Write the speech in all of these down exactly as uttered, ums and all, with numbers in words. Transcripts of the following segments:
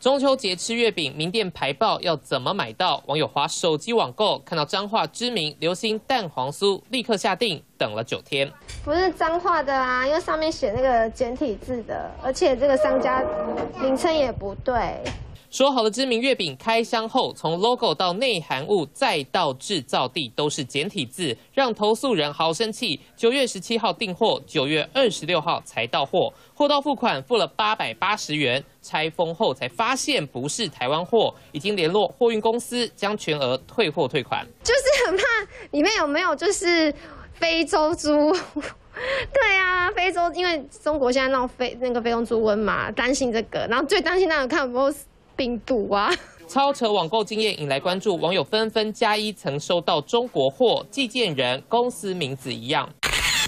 中秋节吃月饼，名店排爆，要怎么买到？网友滑手机网购，看到彰化知名流心蛋黄酥，立刻下定，等了九天。不是彰化的啊，因为上面写那个简体字的，而且这个商家名称也不对。说好的知名月饼开箱后，从 logo 到内含物，再到制造地都是简体字，让投诉人好生气。九月十七号订货，九月二十六号才到货，货到付款付了八百八十元。 拆封后才发现不是台湾货，已经联络货运公司将全额退货退款。就是很怕里面有没有就是非洲猪，对啊，非洲，因为中国现在闹非那个非洲猪瘟嘛，担心这个，然后最担心那个看有没有病毒啊。 超扯网购经验引来关注，网友纷纷加一，曾收到中国货，寄件人、公司名字一样。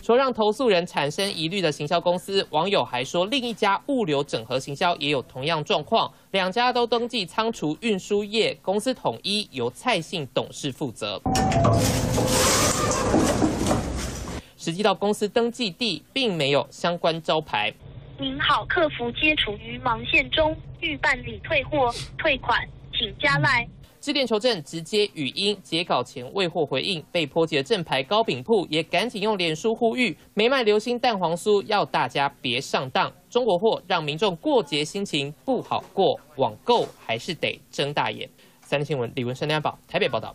除了让投诉人产生疑虑的行销公司，网友还说，另一家物流整合行销也有同样状况，两家都登记仓储运输业，公司统一由蔡姓董事负责。实际到公司登记地，并没有相关招牌。您好，客服皆处于忙线中，欲办理退货退款，请加赖。 致电求证，直接语音截稿前未获回应，被波及的正牌糕饼铺也赶紧用脸书呼吁，没卖流心蛋黄酥，要大家别上当。中国货让民众过节心情不好过，网购还是得睁大眼。三立新闻李文山、梁宝台北报道。